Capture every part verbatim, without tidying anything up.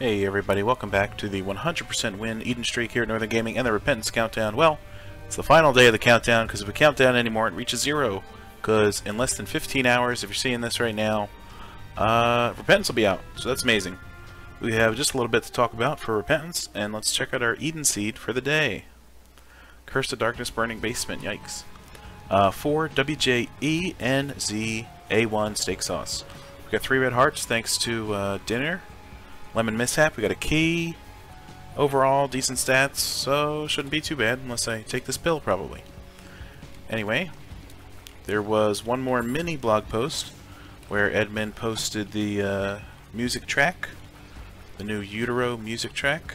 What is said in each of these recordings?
Hey everybody, welcome back to the one hundred percent win Eden streak here at Northern Gaming and the Repentance countdown. Well, it's the final day of the countdown, because if we count down anymore it reaches zero, because in less than fifteen hours, if you're seeing this right now, uh, Repentance will be out, so that's amazing. We have just a little bit to talk about for Repentance, and let's check out our Eden Seed for the day. Curse the Darkness, Burning Basement, yikes. Uh, four W J E N Z A one steak sauce. We got three red hearts thanks to uh, dinner. Lemon Mishap, we got a key. Overall, decent stats, so shouldn't be too bad unless I take this pill, probably. Anyway, there was one more mini blog post where Edmund posted the uh, music track, the new Utero music track.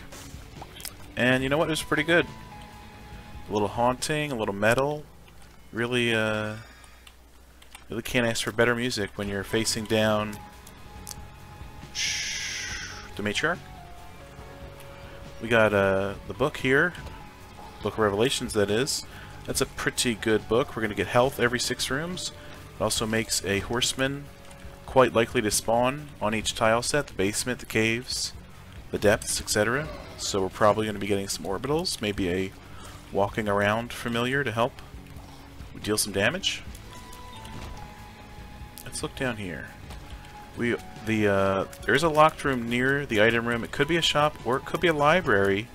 And you know what? It was pretty good. A little haunting, a little metal. Really, uh, really can't ask for better music when you're facing down the matriarch. We got uh, the book here, Book of Revelations, that is. That's a pretty good book. We're going to get health every six rooms. It also makes a horseman quite likely to spawn on each tile set, the basement, the caves, the depths, et cetera. So we're probably going to be getting some orbitals, maybe a walking around familiar to help deal some damage. Let's look down here. We, the, uh, there is a locked room near the item room. It could be a shop, or it could be a library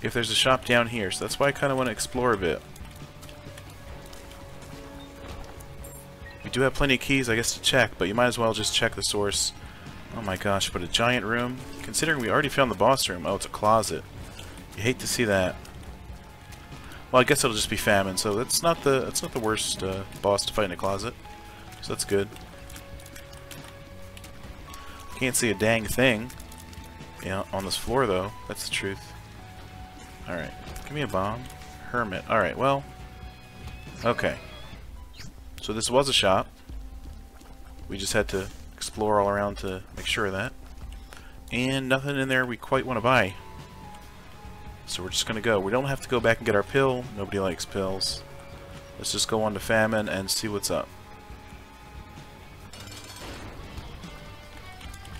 if there's a shop down here. So that's why I kind of want to explore a bit. We do have plenty of keys, I guess, to check, but you might as well just check the source. Oh my gosh, but a giant room. Considering we already found the boss room. Oh, it's a closet. You hate to see that. Well, I guess it'll just be Famine, so that's not the, that's not the worst uh, boss to fight in a closet. So that's good. Can't see a dang thing, yeah, on this floor though. That's the truth. All right, give me a bomb, Hermit. All right, well, okay. So this was a shop. We just had to explore all around to make sure of that, and nothing in there we quite want to buy. So we're just gonna go. We don't have to go back and get our pill. Nobody likes pills. Let's just go on to Famine and see what's up.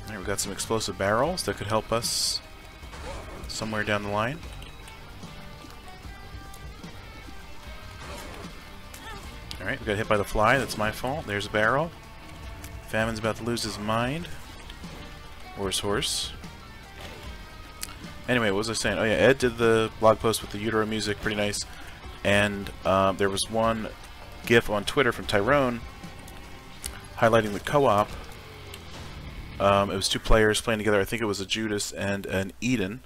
We've got some explosive barrels that could help us somewhere down the line. Alright, we got hit by the fly. That's my fault. There's a barrel. Famine's about to lose his mind. Or his horse. Anyway, what was I saying? Oh yeah, Ed did the blog post with the Utero music. Pretty nice. And uh, there was one GIF on Twitter from Tyrone highlighting the co-op. Um, it was two players playing together. I think it was a Judas and an Eden,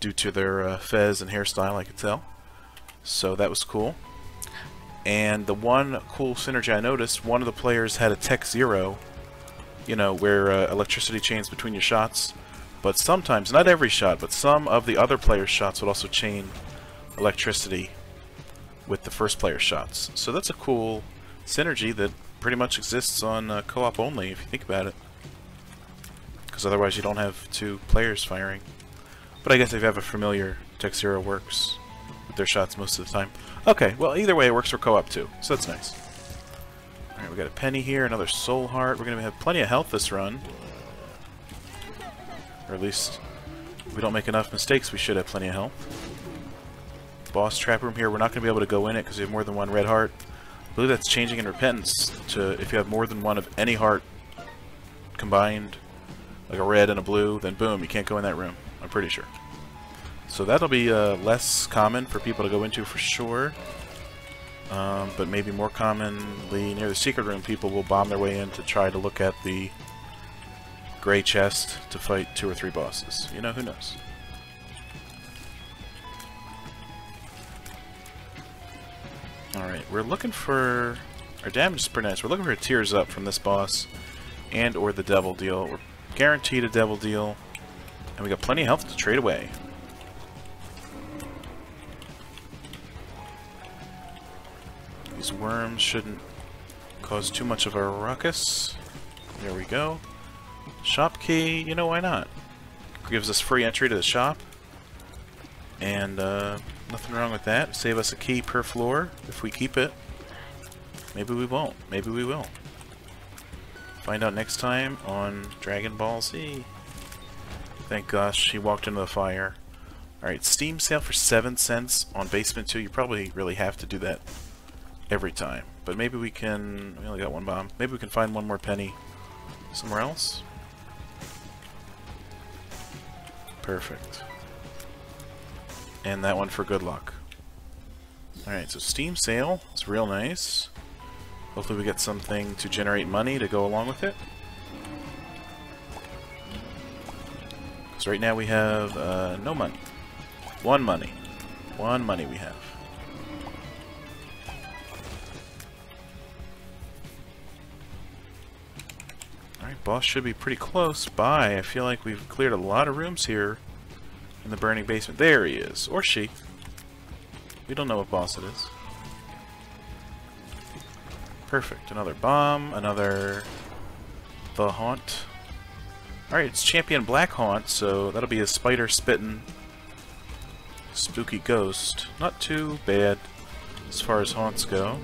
due to their uh, fez and hairstyle, I could tell. So that was cool. And the one cool synergy I noticed, one of the players had a Tech Zero, you know, where uh, electricity chains between your shots. But sometimes, not every shot, but some of the other player's shots would also chain electricity with the first player's shots. So that's a cool synergy that pretty much exists on uh, co-op only, if you think about it. Because otherwise you don't have two players firing. But I guess if you have a familiar, Tech Zero works with their shots most of the time. Okay, well either way it works for co-op too, so that's nice. Alright, we got a penny here, another soul heart. We're going to have plenty of health this run. Or at least, if we don't make enough mistakes, we should have plenty of health. Boss trap room here, we're not going to be able to go in it because we have more than one red heart. I believe that's changing in Repentance to if you have more than one of any heart combined, like a red and a blue, then boom, you can't go in that room, I'm pretty sure. So that'll be uh, less common for people to go into for sure, um, but maybe more commonly near the secret room, people will bomb their way in to try to look at the gray chest to fight two or three bosses. You know, who knows? Alright, we're looking for... our damage is pretty nice. We're looking for a Tears Up from this boss and or the Devil Deal. We're guaranteed a Devil Deal, and we got plenty of health to trade away. These worms shouldn't cause too much of a ruckus. There we go. Shop key, you know, why not? It gives us free entry to the shop, and uh, nothing wrong with that. Save us a key per floor if we keep it. Maybe we won't. Maybe we will. Find out next time on Dragon Ball Z. Thank gosh she walked into the fire. Alright, Steam Sale for seven cents on Basement two. You probably really have to do that every time. But maybe we can... We only got one bomb. Maybe we can find one more penny somewhere else. Perfect. And that one for good luck. Alright, so Steam Sale is real nice. Hopefully we get something to generate money to go along with it. Because right now we have uh, no money. One money. One money we have. Alright, boss should be pretty close by. I feel like we've cleared a lot of rooms here in the burning basement. There he is. Or she. We don't know what boss it is. Perfect. Another bomb. Another... The Haunt. Alright, it's Champion Black Haunt, so that'll be a spider-spitting spooky ghost. Not too bad as far as haunts go.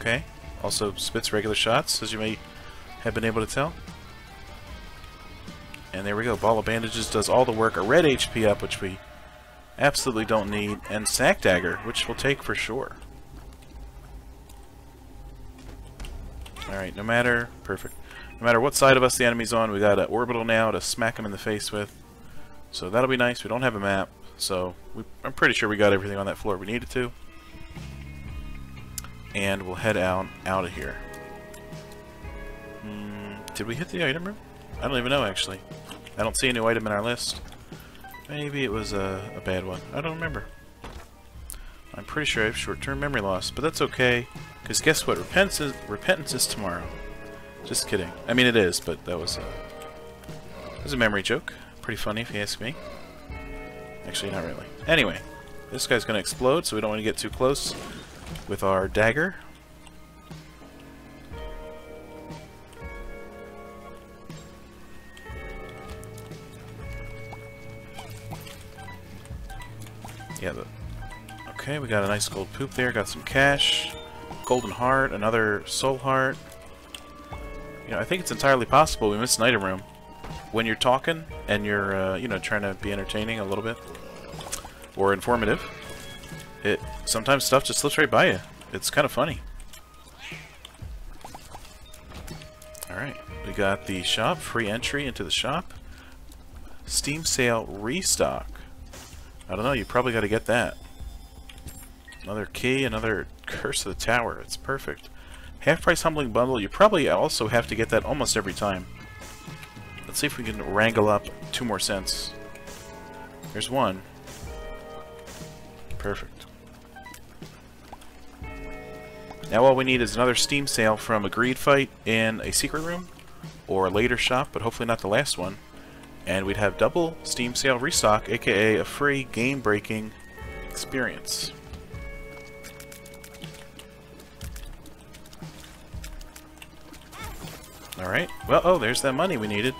Okay. Also spits regular shots, as you may have been able to tell. And there we go. Ball of Bandages does all the work. A red H P up, which we absolutely don't need. And Sac Dagger, which we'll take for sure. Alright, no matter... Perfect. No matter what side of us the enemy's on, we got an orbital now to smack him in the face with. So that'll be nice. We don't have a map, so we, I'm pretty sure we got everything on that floor we needed to. And we'll head out, out of here. Mm, did we hit the item room? I don't even know, actually. I don't see a new item in our list. Maybe it was a, a bad one. I don't remember. I'm pretty sure I have short-term memory loss, but that's okay. Because guess what? Repentance is, repentance is tomorrow. Just kidding. I mean, it is, but that was a, that was a memory joke. Pretty funny, if you ask me. Actually, not really. Anyway, this guy's going to explode, so we don't want to get too close with our dagger. Yeah, the, okay, we got a nice gold poop there, got some cash, golden heart, another soul heart. You know, I think it's entirely possible we missed an item room when you're talking and you're, uh, you know, trying to be entertaining a little bit or informative. It sometimes stuff just slips right by you. It's kind of funny. All right, we got the shop, free entry into the shop, Steam Sale restock. I don't know, you probably got to get that. Another key, another Curse of the Tower. It's perfect. Half price Humbling Bundle. You probably also have to get that almost every time. Let's see if we can wrangle up two more cents. There's one. Perfect. Now all we need is another Steam Sale from a Greed fight in a secret room or a later shop, but hopefully not the last one. And we'd have double Steam Sale restock, aka a free game-breaking experience. Alright, well, oh, there's that money we needed.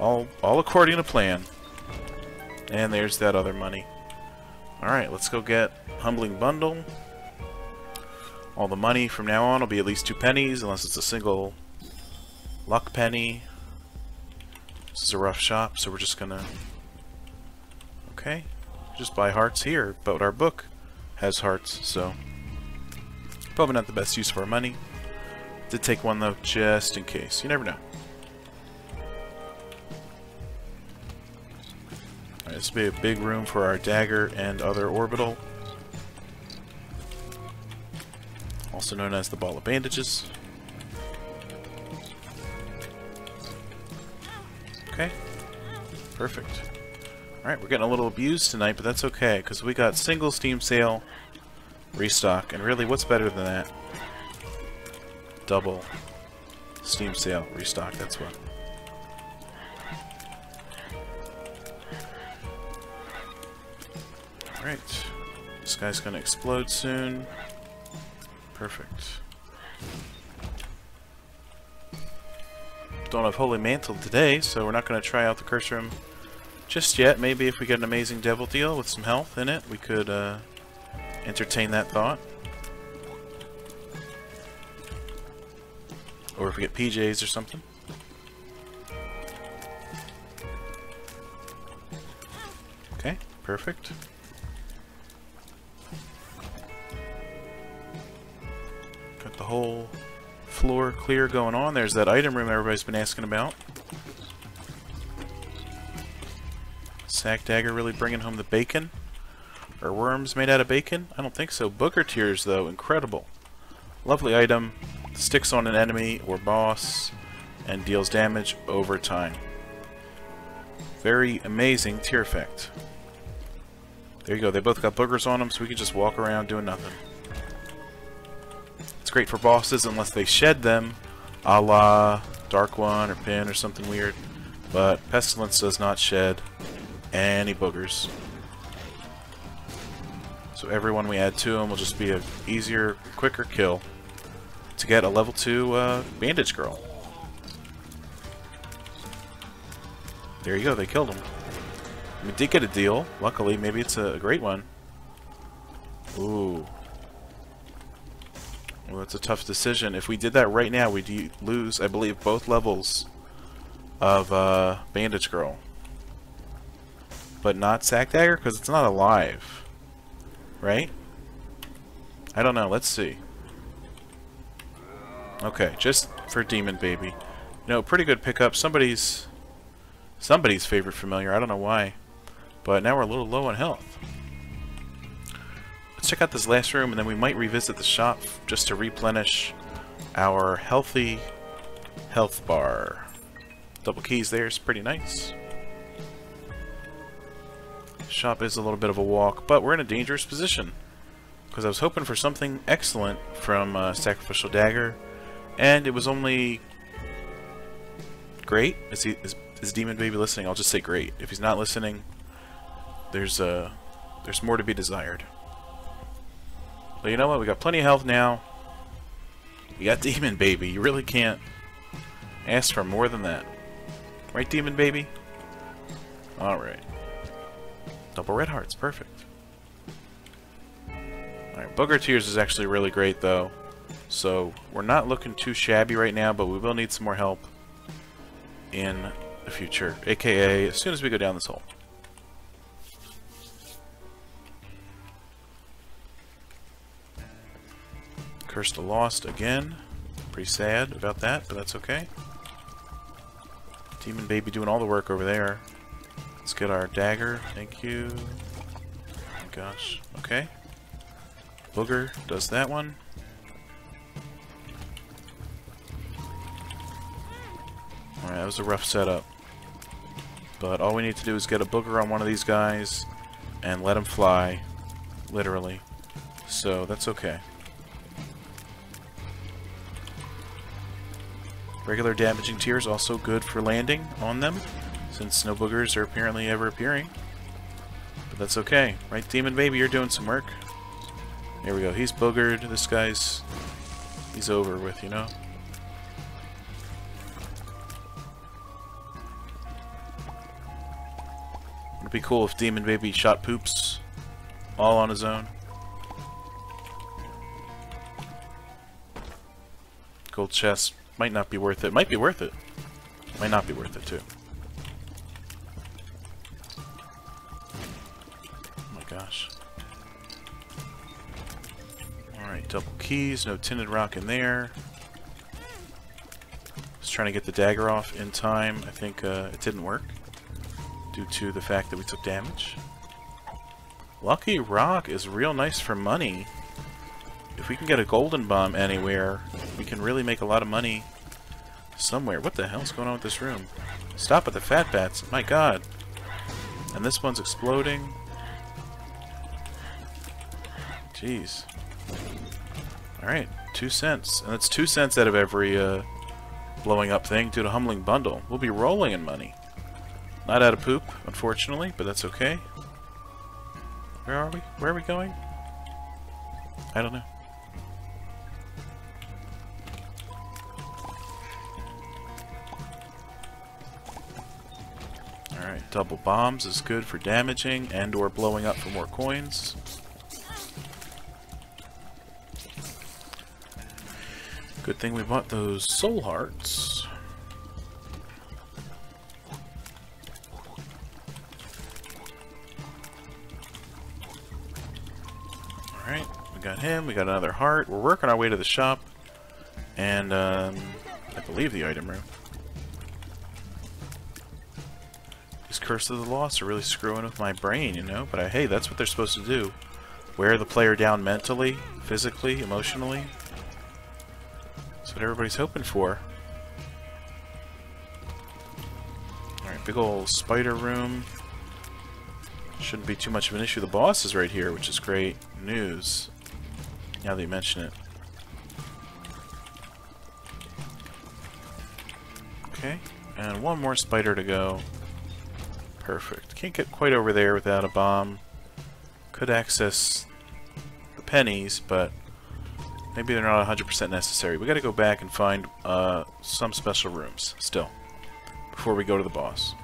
All, all according to plan. And there's that other money. Alright, let's go get Humbling Bundle. All the money from now on will be at least two pennies, unless it's a single luck penny. This is a rough shop, so we're just gonna... Okay. Just buy hearts here, but our book has hearts, so... Probably not the best use for our money. Did take one, though, just in case. You never know. Alright, this will be a big room for our dagger and other orbital. Also known as the Ball of Bandages. Okay, perfect. Alright, we're getting a little abused tonight, but that's okay, because we got single Steam Sale restock, and really, what's better than that? Double Steam Sale restock, that's what. Alright, this guy's going to explode soon. Perfect. Don't have Holy Mantle today, so we're not going to try out the curse room just yet. Maybe if we get an amazing devil deal with some health in it, we could uh, entertain that thought. Or if we get P Js or something. Perfect. Got the whole floor clear going on. There's that item room everybody's been asking about. Sac Dagger really bringing home the bacon. Are worms made out of bacon? I don't think so. Booger Tears, though, incredible. Lovely item. Sticks on an enemy or boss and deals damage over time. Very amazing tier effect. There you go. They both got boogers on them, so we can just walk around doing nothing. It's great for bosses unless they shed them, a la Dark One or Pin or something weird. But Pestilence does not shed any boogers. So everyone we add to them will just be an easier, quicker kill to get a level two uh, Bandage Girl. There you go, they killed him. We did get a deal, luckily. Maybe it's a great one. Ooh. Well, that's a tough decision. If we did that right now, we'd lose, I believe, both levels of uh, Bandage Girl. But not Sac Dagger, because it's not alive. Right? I don't know. Let's see. Okay, just for Demon Baby. You know, pretty good pickup. Somebody's somebody's favorite familiar. I don't know why. But now we're a little low on health. Let's check out this last room, and then we might revisit the shop just to replenish our healthy health bar. Double keys there is pretty nice. Shop is a little bit of a walk, but we're in a dangerous position because I was hoping for something excellent from uh, Sacrificial Dagger, and it was only great. Is, he, is, is Demon Baby listening? I'll just say great. If he's not listening, there's uh, there's more to be desired. But you know what? We got plenty of health now. We got Demon Baby. You really can't ask for more than that, right, Demon Baby? All right. Double red hearts, perfect. Alright, Booger Tears is actually really great though. So, we're not looking too shabby right now, but we will need some more help in the future. A K A, as soon as we go down this hole. Curse the Lost again. Pretty sad about that, but that's okay. Demon Baby doing all the work over there. Let's get our dagger. Thank you. Oh, gosh. Okay. Booger does that one. Alright, that was a rough setup. But all we need to do is get a booger on one of these guys and let him fly. Literally. So that's okay. Regular damaging tier is also good for landing on them, since snow boogers are apparently ever appearing. But that's okay. Right, Demon Baby? You're doing some work. There we go. He's boogered. This guy's... he's over with, you know? It'd be cool if Demon Baby shot poops all on his own. Gold chest. Might not be worth it. Might be worth it. Might not be worth it, too. Gosh. Alright, double keys, no tinted rock in there. Just trying to get the dagger off in time. I think uh, it didn't work due to the fact that we took damage. Lucky Rock is real nice for money. If we can get a golden bomb anywhere, we can really make a lot of money somewhere. What the hell's going on with this room? Stop at the fat bats. My god. And this one's exploding. Jeez. Alright, two cents. And that's two cents out of every uh, blowing up thing due to Humbling Bundle. We'll be rolling in money. Not out of poop, unfortunately, but that's okay. Where are we? Where are we going? I don't know. Alright, double bombs is good for damaging and or blowing up for more coins. Good thing we bought those soul hearts. Alright, we got him, we got another heart. We're working our way to the shop. And, um, I believe the item room. These Curse of the Lost are really screwing with my brain, you know? But I, hey, that's what they're supposed to do. Wear the player down mentally, physically, emotionally. That's what everybody's hoping for. Alright, big old spider room. Shouldn't be too much of an issue. The boss is right here, which is great news. Now that you mention it. Okay, and one more spider to go. Perfect. Can't get quite over there without a bomb. Could access the pennies, but maybe they're not one hundred percent necessary. We gotta go back and find uh, some special rooms still before we go to the boss.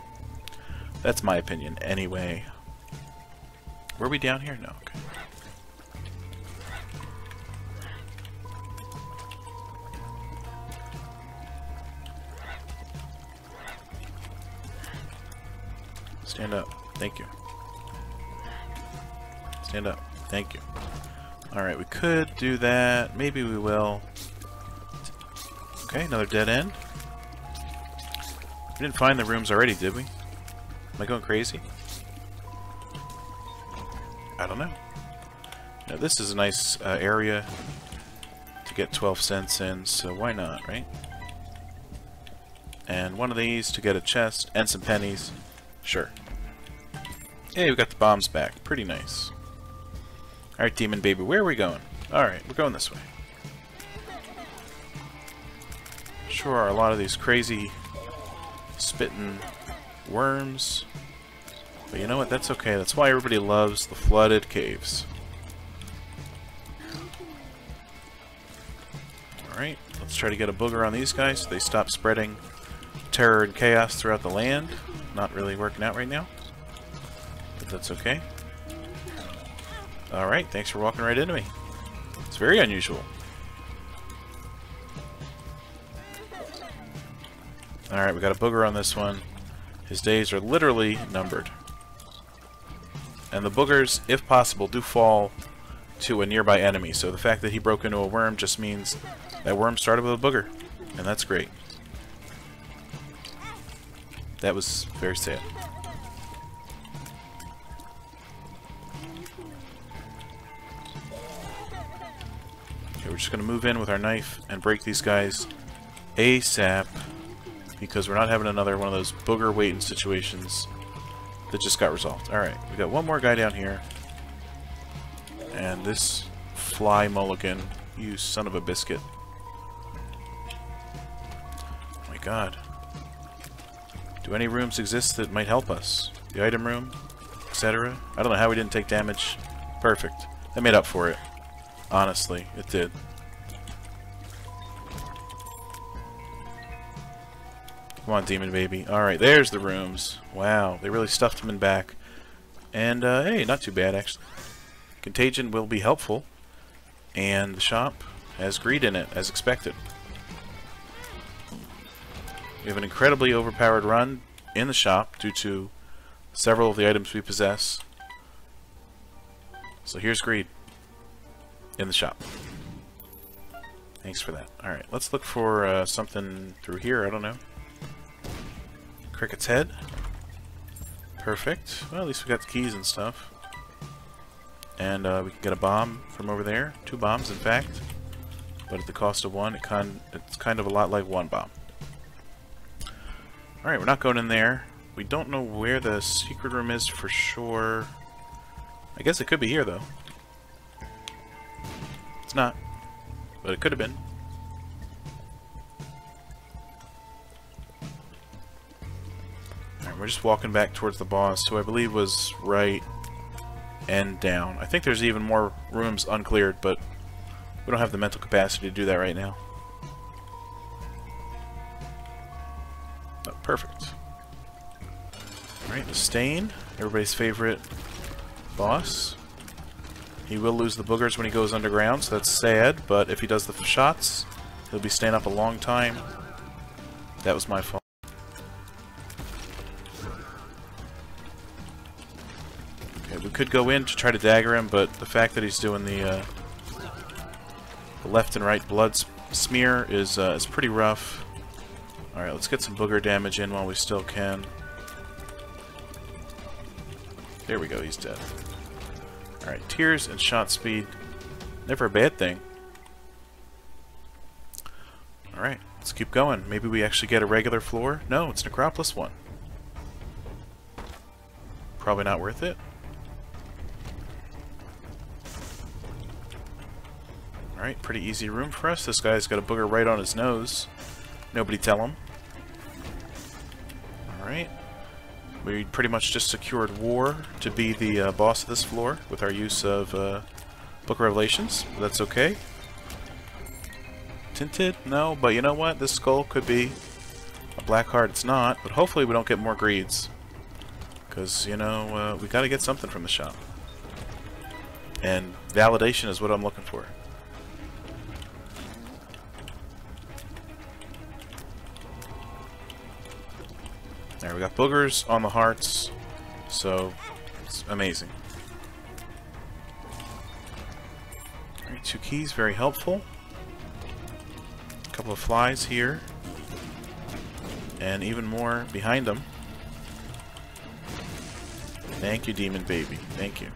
That's my opinion anyway. Were we down here? No. Okay. Stand up. Thank you. Stand up. Thank you. Alright, we could do that. Maybe we will. Okay, another dead end. We didn't find the rooms already, did we? Am I going crazy? I don't know. Now this is a nice uh, area to get twelve cents in, so why not, right? And one of these to get a chest and some pennies. Sure. Hey, we got the bombs back. Pretty nice. Alright, Demon Baby, where are we going? Alright, we're going this way. Sure are a lot of these crazy spitting worms. But you know what? That's okay. That's why everybody loves the flooded caves. Alright, let's try to get a booger on these guys so they stop spreading terror and chaos throughout the land. Not really working out right now, but that's okay. Alright, thanks for walking right into me. It's very unusual. Alright, we got a booger on this one. His days are literally numbered. And the boogers, if possible, do fall to a nearby enemy. So the fact that he broke into a worm just means that worm started with a booger. And that's great. That was very sad. Okay, we're just going to move in with our knife and break these guys ASAP. Because we're not having another one of those booger waiting situations that just got resolved. Alright, we got one more guy down here. And this fly mulligan, you son of a biscuit. Oh my god. Do any rooms exist that might help us? The item room, et cetera. I don't know how we didn't take damage. Perfect. That made up for it. Honestly, it did. Come on, Demon Baby. Alright, there's the rooms. Wow, they really stuffed them in back. And, uh, hey, not too bad, actually. Contagion will be helpful. And the shop has greed in it, as expected. We have an incredibly overpowered run in the shop due to several of the items we possess. So here's greed. In the shop. Thanks for that. Alright, let's look for uh, something through here. I don't know. Cricket's head. Perfect. Well, at least we got the keys and stuff. And uh, we can get a bomb from over there. Two bombs, in fact. But at the cost of one, it kind it's kind of a lot like one bomb. Alright, we're not going in there. We don't know where the secret room is for sure. I guess it could be here, though. It's not. But it could have been. We're just walking back towards the boss, who I believe was right and down. I think there's even more rooms uncleared, but we don't have the mental capacity to do that right now. Oh, perfect. Alright, the Stain, everybody's favorite boss. He will lose the boogers when he goes underground, so that's sad, but if he does the shots, he'll be staying up a long time. That was my fault. could go in to try to dagger him, but the fact that he's doing the, uh, the left and right blood smear is, uh, is pretty rough. Alright, let's get some booger damage in while we still can. There we go, he's dead. Alright, tears and shot speed. Never a bad thing. Alright, let's keep going. Maybe we actually get a regular floor? No, it's Necropolis one. Probably not worth it. Alright, pretty easy room for us. This guy's got a booger right on his nose. Nobody tell him. Alright. We pretty much just secured War to be the uh, boss of this floor with our use of uh, Book of Revelations. That's okay. Tinted? No, but you know what? This skull could be a black heart. It's not, but hopefully we don't get more greeds. Because, you know, uh, we got to get something from the shop. And validation is what I'm looking for. There, we got boogers on the hearts, so it's amazing. Alright, two keys, very helpful. A couple of flies here, and even more behind them. Thank you, Demon Baby. Thank you.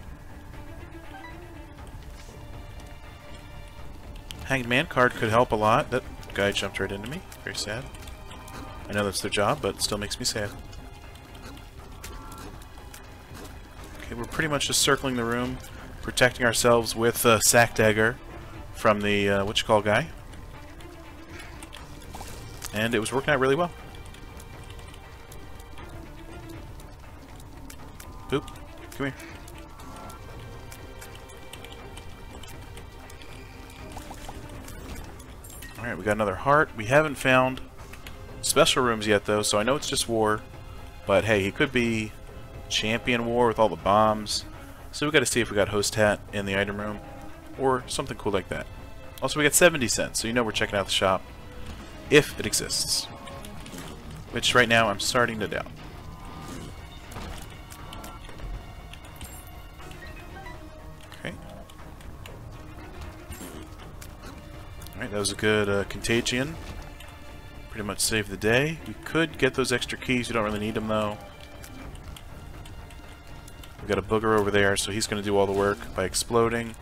Hanged Man card could help a lot. That guy jumped right into me. Very sad. I know that's their job, but it still makes me sad. Okay, we're pretty much just circling the room, protecting ourselves with uh, Sac Dagger from the uh, what you call guy. And it was working out really well. Boop. Come here. Alright, we got another heart. We haven't found special rooms yet, though, so I know it's just War, but hey, he could be Champion War with all the bombs, so we got to see if we got Host Hat in the item room or something cool like that. Also, we got seventy cents, so you know we're checking out the shop if it exists, which right now I'm starting to doubt. Okay. Alright, that was a good uh, Contagion. Pretty much save the day. We could get those extra keys. We don't really need them, though. We've got a booger over there, so he's going to do all the work by exploding.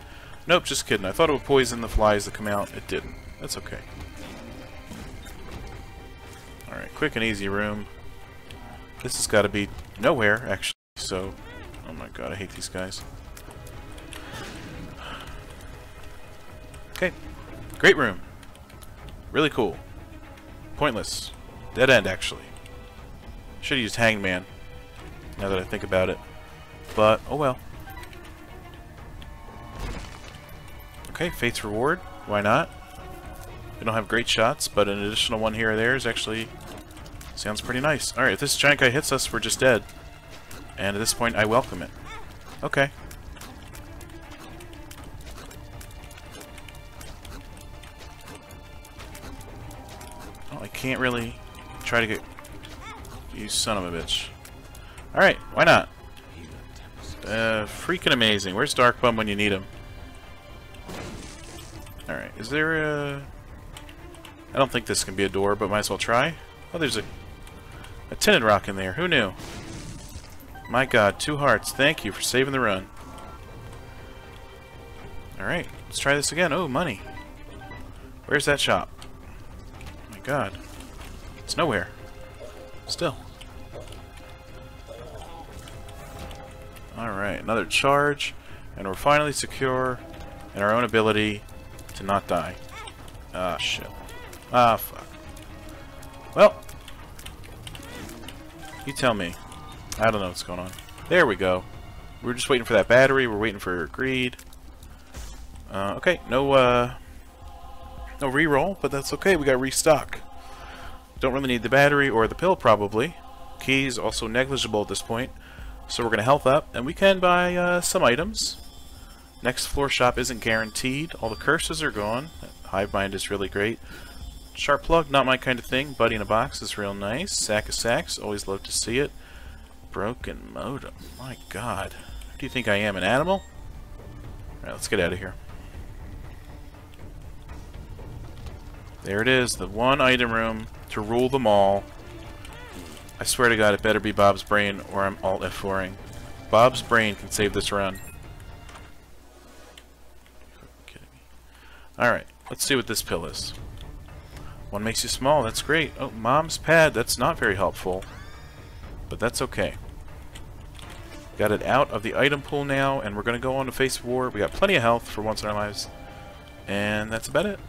Nope, just kidding. I thought it would poison the flies that come out. It didn't. That's okay. Alright, quick and easy room. This has got to be nowhere, actually, so... Oh my god, I hate these guys. Okay. Great room. Really cool. Pointless. Dead end, actually. Should have used Hangman, now that I think about it. But, oh well. Okay, Fate's Reward. Why not? They don't have great shots, but an additional one here or there is actually... sounds pretty nice. Alright, if this giant guy hits us, we're just dead. And at this point, I welcome it. Okay. Can't really try to get... You son of a bitch. Alright, why not? Uh, freaking amazing. Where's Dark Bum when you need him? Alright, is there a... I don't think this can be a door, but might as well try. Oh, there's a... a tinted rock in there. Who knew? My god, two hearts. Thank you for saving the run. Alright, let's try this again. Oh, money. Where's that shop? Oh my god. It's nowhere. Still. Alright, another charge, and we're finally secure in our own ability to not die. Ah, shit. Ah, fuck. Well, you tell me. I don't know what's going on. There we go. We're just waiting for that battery, we're waiting for greed. Uh, okay, no, uh... no reroll, but that's okay, we got restock. Don't really need the battery or the pill, probably. Keys, also negligible at this point. So we're going to health up, and we can buy uh, some items. Next floor shop isn't guaranteed. All the curses are gone. Hive Mind is really great. Sharp Plug, not my kind of thing. Buddy in a Box is real nice. Sack of Sacks, always love to see it. Broken Modem, my god. Do you think I am, an animal? Alright, let's get out of here. There it is, the one item room to rule them all. I swear to God, it better be Bob's Brain or I'm alt F four-ing. Bob's Brain can save this run. Alright, let's see what this pill is. One makes you small, that's great. Oh, Mom's Pad, that's not very helpful. But that's okay. Got it out of the item pool now, and we're going to go on to face war. We got plenty of health for once in our lives. And that's about it.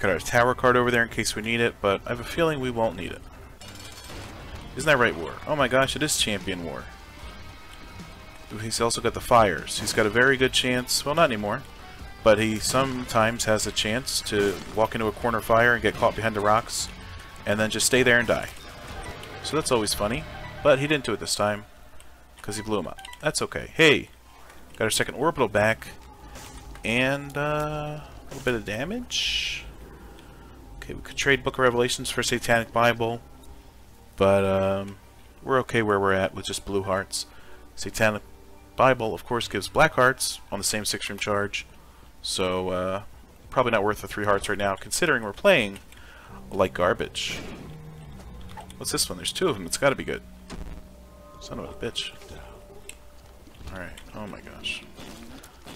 Got our tower card over there in case we need it, but I have a feeling we won't need it. Isn't that right, War? Oh my gosh, it is Champion War. He's also got the fires. He's got a very good chance, well, not anymore, but he sometimes has a chance to walk into a corner fire and get caught behind the rocks and then just stay there and die. So that's always funny, but he didn't do it this time because he blew him up. That's okay. Hey, got our second orbital back and uh, a little bit of damage. Okay, we could trade Book of Revelations for Satanic Bible, but um, we're okay where we're at with just blue hearts. Satanic Bible, of course, gives black hearts on the same six-room charge, so uh, probably not worth the three hearts right now, considering we're playing like garbage. What's this one? There's two of them. It's got to be good. Son of a bitch. Alright, oh my gosh.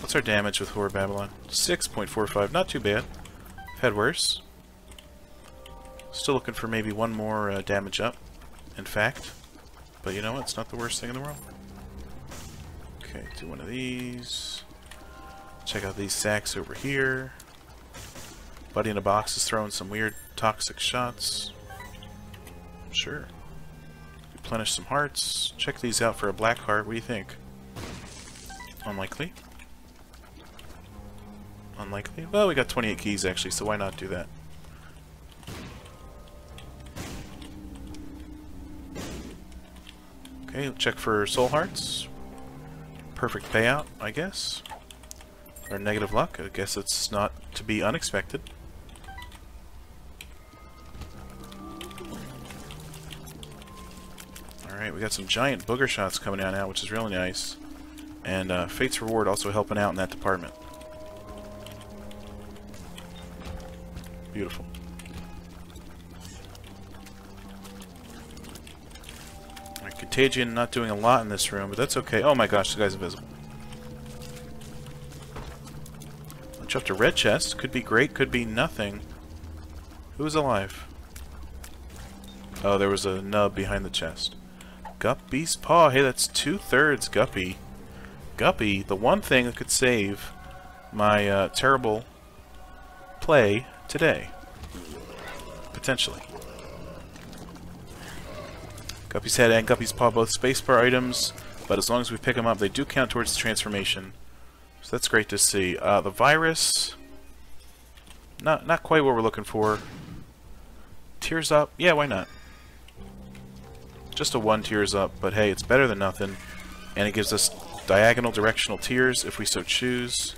What's our damage with Horror Babylon? six point four five, not too bad. I've had worse. Still looking for maybe one more uh, damage up, in fact. But you know what? It's not the worst thing in the world. Okay, do one of these. Check out these sacks over here. Buddy in a Box is throwing some weird toxic shots. Sure. Replenish some hearts. Check these out for a black heart. What do you think? Unlikely. Unlikely. Well, we got twenty-eight keys actually, so why not do that? Okay, check for soul hearts. Perfect payout, I guess. Or negative luck. I guess it's not to be unexpected. Alright, we got some giant booger shots coming out now, which is really nice. And uh, Fate's Reward also helping out in that department. Beautiful. Contagion not doing a lot in this room, but that's okay. Oh my gosh, the guy's invisible. Let's jump to red chest. Could be great, could be nothing. Who's alive? Oh, there was a nub behind the chest. Guppy's Paw. Hey, that's two-thirds Guppy. Guppy, the one thing that could save my uh, terrible play today. Potentially. Guppy's Head and Guppy's Paw, both spacebar items, but as long as we pick them up, they do count towards the transformation. So that's great to see. Uh, the virus, not not quite what we're looking for. Tears up, yeah, why not? Just a one tears up, but hey, it's better than nothing, and it gives us diagonal directional tears if we so choose.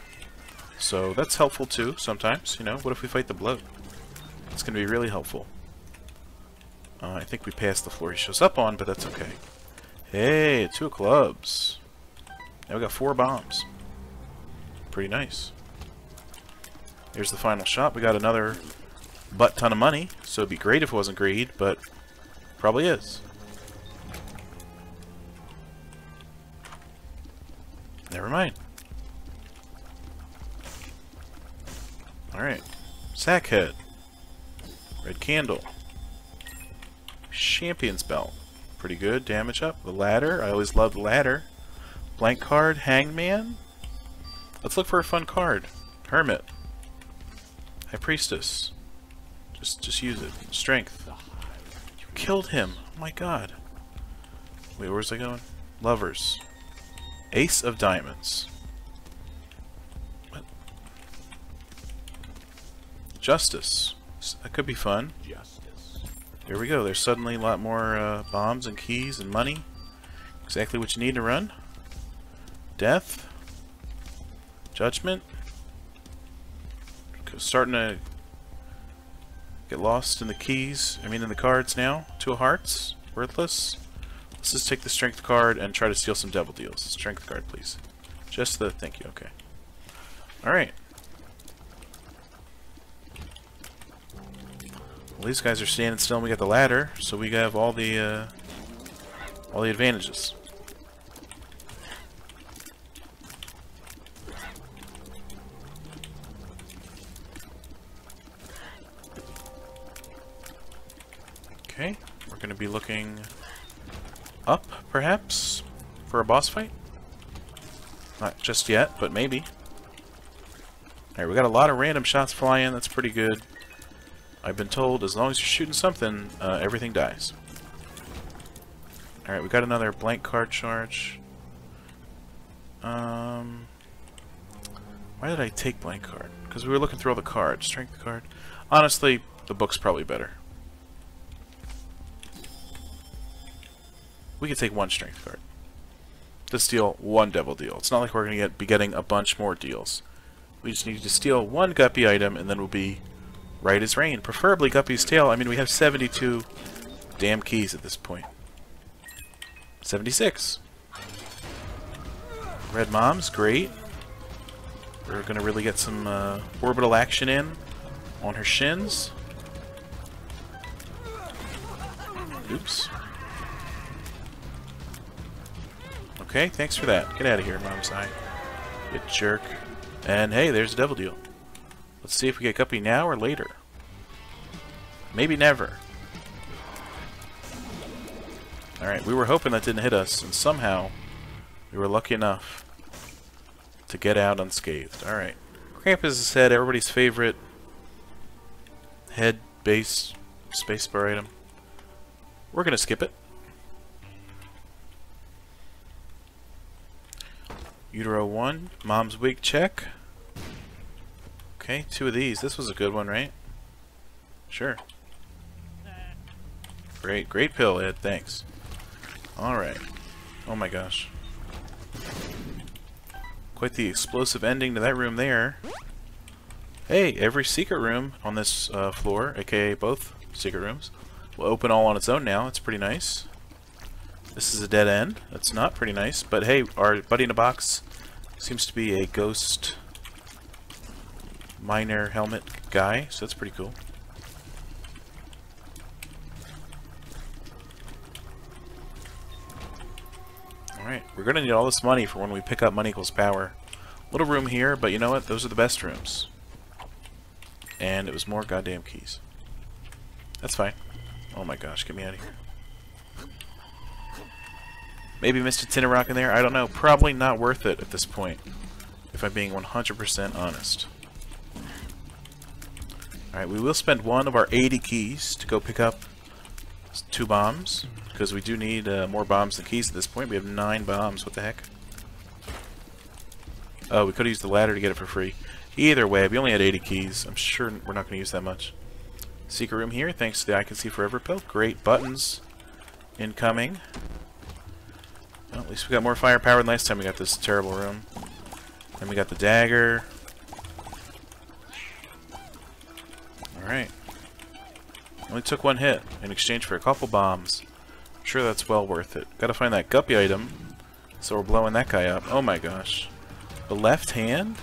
So that's helpful too sometimes. You know, what if we fight the bloat? It's going to be really helpful. Uh, I think we passed the floor he shows up on, but that's okay. Hey, two clubs. Now we got four bombs. Pretty nice. Here's the final shot. We got another butt ton of money, so it'd be great if it wasn't greed, but probably is. Never mind. Alright. Sackhead. Red candle. Champions Belt. Pretty good. Damage up. The Ladder. I always love the Ladder. Blank Card. Hangman. Let's look for a fun card. Hermit. High Priestess. Just just use it. Strength. You killed him. Oh my god. Wait, where's I going? Lovers. Ace of Diamonds. What? Justice. That could be fun. Yes. Here we go, there's suddenly a lot more uh, bombs and keys and money. Exactly what you need to run. Death. Judgment. starting to get lost in the keys, I mean in the cards now. Two of hearts, worthless. Let's just take the strength card and try to steal some double deals. Strength card, please. Just the, thank you, okay. Alright. Well, these guys are standing still and we got the ladder, so we have all the, uh, all the advantages. Okay, we're going to be looking up, perhaps, for a boss fight? Not just yet, but maybe. Alright, we got a lot of random shots flying, that's pretty good. I've been told as long as you're shooting something, uh, everything dies. Alright, we got another blank card charge. Um, why did I take blank card? Because we were looking through all the cards. Strength card. Honestly, the book's probably better. We could take one strength card to steal one double deal. It's not like we're going to get, be getting a bunch more deals. We just need to steal one Guppy item and then we'll be right as rain. Preferably Guppy's tail. I mean, we have seventy-two damn keys at this point. seventy-six. Red Moms, great. We're going to really get some uh, orbital action in on her shins. Oops. Okay, thanks for that. Get out of here, Mom's Eye. You jerk. And hey, there's a double deal. Let's see if we get Guppy now or later. Maybe never. Alright, we were hoping that didn't hit us, and somehow we were lucky enough to get out unscathed. Alright. Krampus' head, everybody's favorite head base spacebar item. We're gonna skip it. Utero one, Mom's Wig check. Okay, two of these. This was a good one, right? Sure. Great, great pill, Ed. Thanks. Alright. Oh my gosh. Quite the explosive ending to that room there. Hey, every secret room on this uh, floor, aka both secret rooms, will open all on its own now. It's pretty nice. This is a dead end. That's not pretty nice, but hey, our Buddy in a Box seems to be a ghost miner helmet guy, so that's pretty cool. Alright, we're gonna need all this money for when we pick up money equals power. Little room here, but you know what? Those are the best rooms. And it was more goddamn keys. That's fine. Oh my gosh, get me out of here. Maybe Mister Tinnerock in there? I don't know. Probably not worth it at this point, if I'm being one hundred percent honest. Alright, we will spend one of our eighty keys to go pick up two bombs, because we do need uh, more bombs than keys at this point. We have nine bombs. What the heck? Oh, we could have used the ladder to get it for free. Either way, we only had eighty keys. I'm sure we're not going to use that much. Secret room here, thanks to the I Can See Forever pill. Great buttons incoming. Well, at least we got more firepower than last time we got this terrible room. Then we got the dagger. Alright. Only took one hit in exchange for a couple bombs. I'm sure that's well worth it. Gotta find that Guppy item. So we're blowing that guy up. Oh my gosh. The left hand?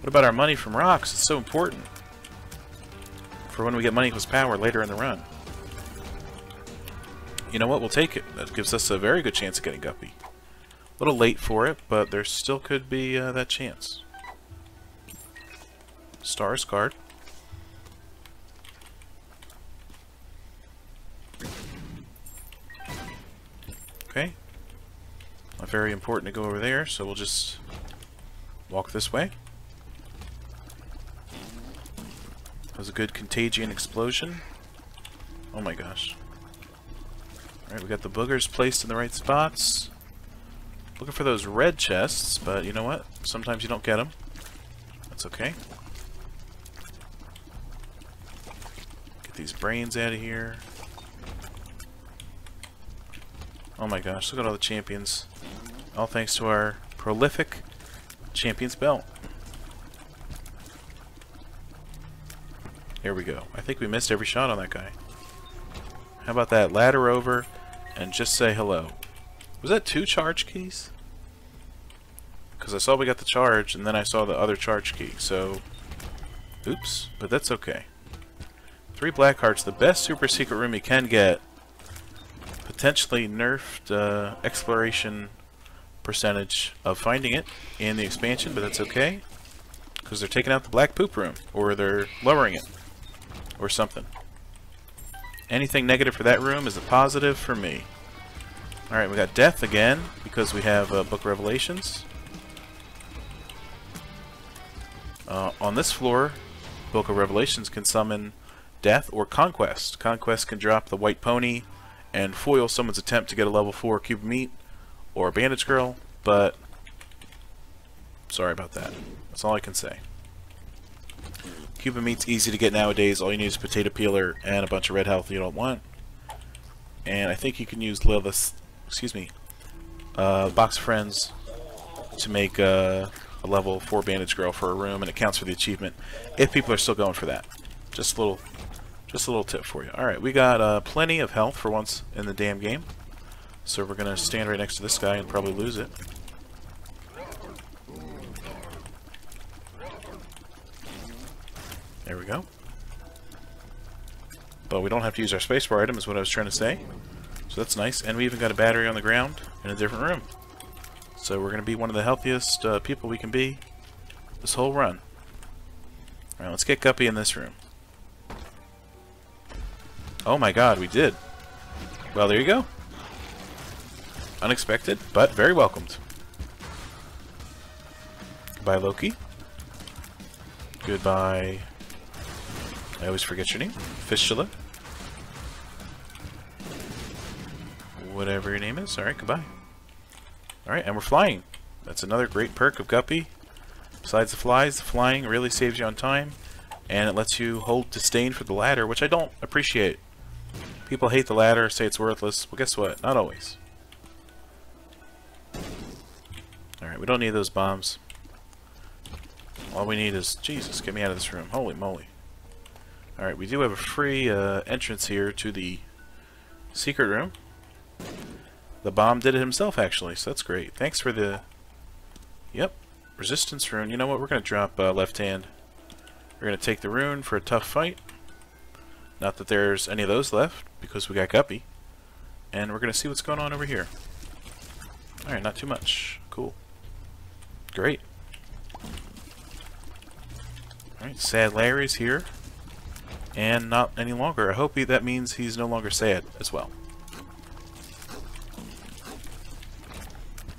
What about our money from rocks? It's so important. For when we get money equals power later in the run. You know what, we'll take it. That gives us a very good chance of getting Guppy. A little late for it, but there still could be uh, that chance. Stars card. Okay. Not very important to go over there, so we'll just walk this way. That was a good Contagion explosion. Oh my gosh. Alright, we got the boogers placed in the right spots. Looking for those red chests, but you know what? Sometimes you don't get them. That's okay. Get these brains out of here. Oh my gosh, look at all the champions. All thanks to our prolific Champions Belt. There we go. I think we missed every shot on that guy. How about that? Ladder over and just say hello. Was that two charge keys? Because I saw we got the charge and then I saw the other charge key. So, oops, but that's okay. Three black hearts, the best super secret room you can get. Potentially nerfed uh, exploration percentage of finding it in the expansion, but that's okay. Because they're taking out the black poop room, or they're lowering it, or something. Anything negative for that room is a positive for me. Alright, we got death again, because we have uh, Book of Revelations. Uh, on this floor, Book of Revelations can summon death or conquest. Conquest can drop the white pony and foil someone's attempt to get a level four cube of meat or a bandage girl, but sorry about that. That's all I can say. Cube of meat's easy to get nowadays. All you need is potato peeler and a bunch of red health you don't want. And I think you can use Lilith's, excuse me, uh, Box of Friends to make uh, a level four bandage girl for a room, and it counts for the achievement if people are still going for that. Just a little, just a little tip for you. All right, we got uh, plenty of health for once in the damn game, so we're gonna stand right next to this guy and probably lose it. There we go. But we don't have to use our spacebar item, is what I was trying to say. So that's nice, and we even got a battery on the ground in a different room. So we're gonna be one of the healthiest uh, people we can be this whole run. All right, let's get Guppy in this room. Oh my god, we did. Well, there you go. Unexpected, but very welcomed. Goodbye, Loki. Goodbye. I always forget your name. Fistula. Whatever your name is. Alright, goodbye. Alright, and we're flying. That's another great perk of Guppy. Besides the flies, the flying really saves you on time. And it lets you hold disdain for the ladder, which I don't appreciate. People hate the ladder, say it's worthless. Well, guess what? Not always. Alright, we don't need those bombs. All we need is... Jesus, get me out of this room. Holy moly. Alright, we do have a free uh, entrance here to the secret room. The bomb did it himself, actually, so that's great. Thanks for the... Yep. Resistance rune. You know what? We're going to drop uh, left hand. We're going to take the rune for a tough fight. Not that there's any of those left, because we got Guppy. And we're going to see what's going on over here. Alright, not too much. Cool. Great. Alright, Sad Larry's here. And not any longer. I hope he, that means he's no longer sad as well.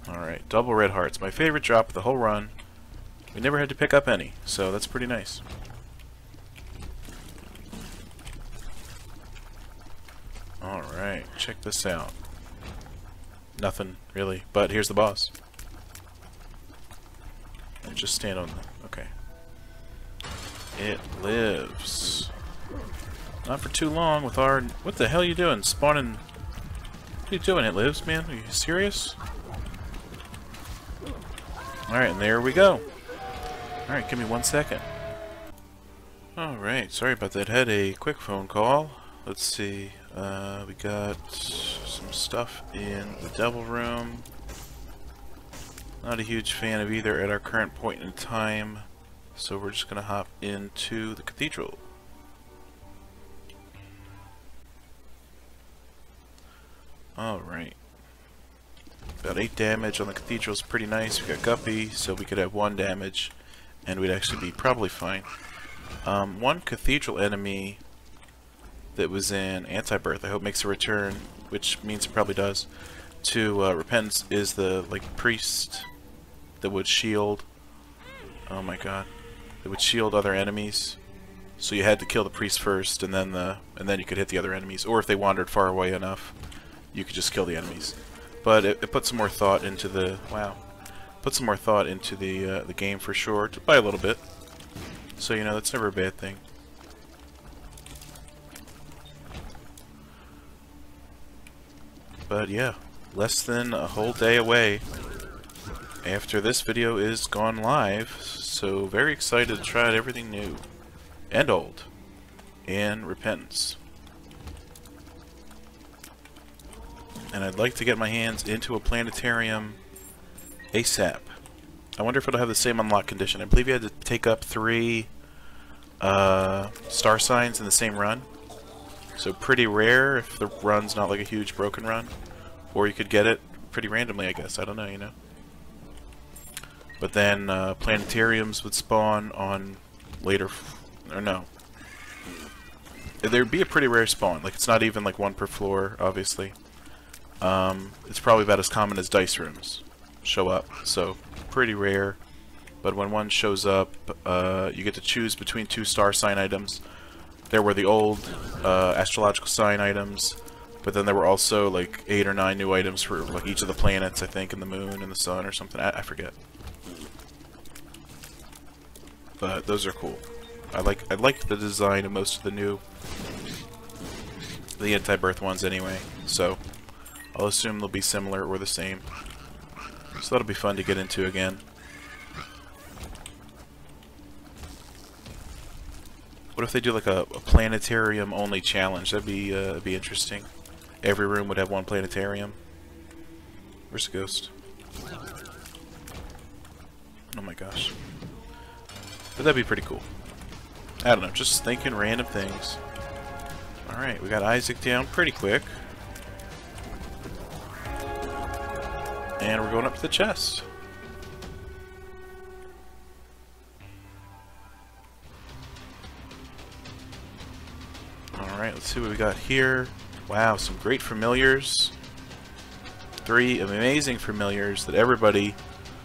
Alright, double red hearts. My favorite drop of the whole run. We never had to pick up any, so that's pretty nice. Alright, check this out. Nothing, really, but here's the boss. And just stand on the... okay. It lives. Not for too long with our... What the hell are you doing? Spawning... What are you doing? It lives, man. Are you serious? Alright, and there we go. Alright, give me one second. Alright, sorry about that. Had a quick phone call. Let's see. Uh, we got some stuff in the devil room. Not a huge fan of either at our current point in time. So we're just going to hop into the cathedral. Alright. About eight damage on the cathedral is pretty nice. We got Guppy, so we could have one damage and we'd actually be probably fine. Um, one cathedral enemy that was in Anti-Birth, I hope makes a return, which means it probably does, to uh, Repentance is the like priest that would shield. Oh my god. It would shield other enemies. So you had to kill the priest first and then the and then you could hit the other enemies. Or if they wandered far away enough, you could just kill the enemies. But it, it put some more thought into the wow. Put some more thought into the uh, the game for sure, by a little bit. So you know, that's never a bad thing. But yeah, less than a whole day away after this video is gone live, so very excited to try out everything new and old. and Repentance. And I'd like to get my hands into a planetarium ASAP. I wonder if it'll have the same unlock condition. I believe you had to take up three uh, star signs in the same run. So pretty rare if the run's not like a huge broken run. Or you could get it pretty randomly, I guess. I don't know, you know. But then uh, planetariums would spawn on later... F or no. There'd be a pretty rare spawn. Like, it's not even like one per floor, obviously. Um, it's probably about as common as dice rooms show up, so pretty rare. But when one shows up, uh, you get to choose between two star sign items. There were the old uh, astrological sign items, but then there were also like eight or nine new items for like each of the planets, I think, and the moon and the sun or something. I, I forget. But those are cool. I like I like the design of most of the new, the anti-birth ones anyway. So. I'll assume they'll be similar or the same. So that'll be fun to get into again. What if they do like a, a planetarium only challenge? That'd be uh, be interesting. Every room would have one planetarium. Where's the ghost? Oh my gosh. But that'd be pretty cool. I don't know, just thinking random things. Alright, we got Isaac down pretty quick. And we're going up to the chest. Alright, let's see what we got here. Wow, some great familiars. Three amazing familiars that everybody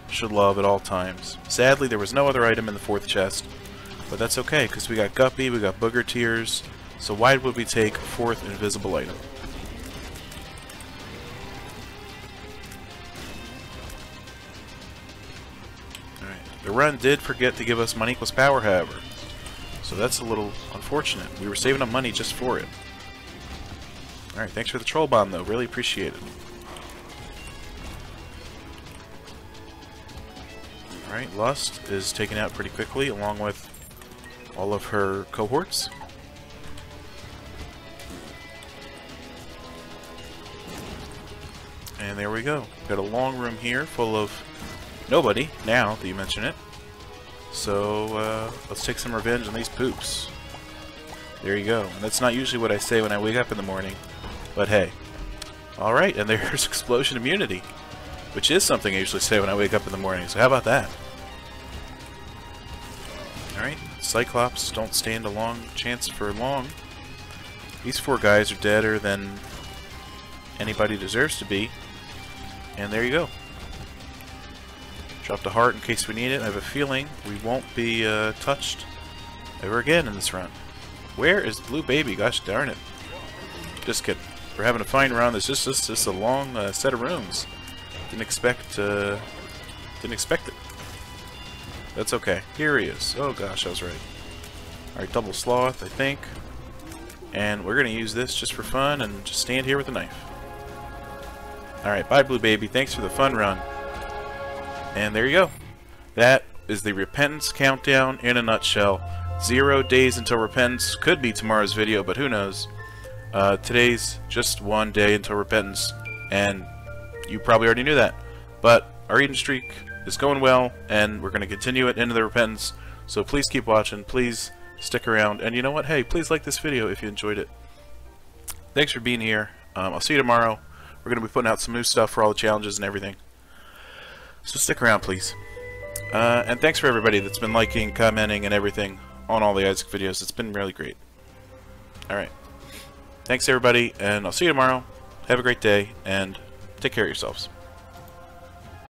should love at all times. Sadly, there was no other item in the fourth chest. But that's okay, because we got Guppy, we got Booger Tears. So why would we take a fourth invisible item? The run did forget to give us money equals power, however. So that's a little unfortunate. We were saving up money just for it. Alright, thanks for the troll bomb, though. Really appreciate it. Alright, Lust is taken out pretty quickly, along with all of her cohorts. And there we go. Got a long room here full of nobody, now that you mention it. So, uh, let's take some revenge on these poops. There you go. And that's not usually what I say when I wake up in the morning. But hey. Alright, and there's Explosion Immunity. Which is something I usually say when I wake up in the morning, so how about that? Alright, Cyclops don't stand a long chance for long. These four guys are deader than anybody deserves to be. And there you go. Dropped a heart in case we need it. I have a feeling we won't be uh, touched ever again in this run. Where is Blue Baby? Gosh darn it. Just kidding. We're having a fine run. This is just, just a long uh, set of rooms. Didn't expect, uh, didn't expect it. That's okay. Here he is. Oh gosh, I was right. Alright, double sloth, I think. And we're going to use this just for fun and just stand here with a knife. Alright, bye Blue Baby. Thanks for the fun run. And there you go. That is the Repentance countdown in a nutshell. Zero days until Repentance. Could be tomorrow's video, but who knows. Uh, today's just one day until Repentance, and you probably already knew that. But our Eden streak is going well, and we're going to continue it into the Repentance. So please keep watching. Please stick around. And you know what? Hey, please like this video if you enjoyed it. Thanks for being here. Um, I'll see you tomorrow. We're going to be putting out some new stuff for all the challenges and everything. So stick around, please. Uh, and thanks for everybody that's been liking, commenting, and everything on all the Isaac videos. It's been really great. Alright. Thanks, everybody, and I'll see you tomorrow. Have a great day, and take care of yourselves.